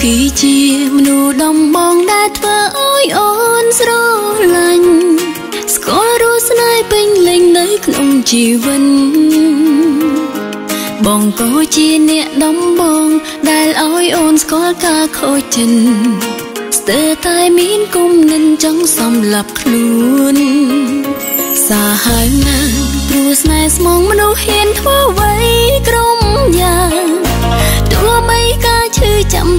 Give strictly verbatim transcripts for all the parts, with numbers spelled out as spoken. Khi chim nụ đồng bóng đã thơ ôi ôn rô lành Skor rô snai bình lênh nơi không chỉ vân Bóng có chi nẹ đồng bóng đài ôi ôn skor ca khô chân Tơ tai miến cung nên chẳng xong lập luôn Xa hai nàng Bruce Nice mong mong hiền thua vây Trong nhà Đua mấy ca chư chậm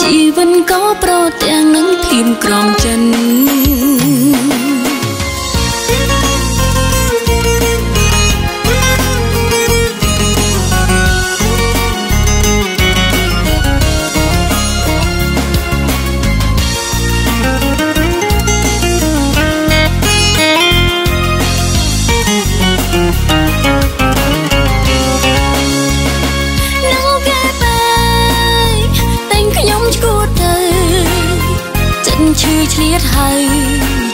Chỉ vẫn có pro tèng nắng phim krong chân Chư chết hay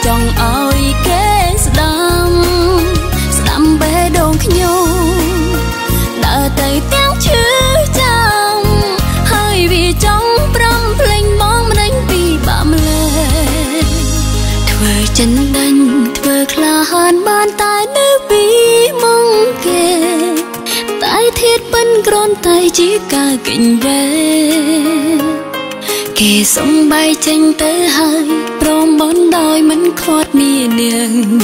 Trong ôi kế sđam Sđam bê đồn khá nhau Đã tới tiếng chư chăm Hơi vì trong prâm Linh bóng đánh vì bạm lệ Thuê chân đánh Thuê khla hàn bàn tay Nữ bí mong kề Tại thiết bân Grôn tay chỉ cả kinh về Kể sông bay tranh tới hai Prong bốn đôi mến khót mì nền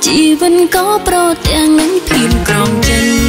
Chỉ vẫn có pro tèng nắng phim krong chân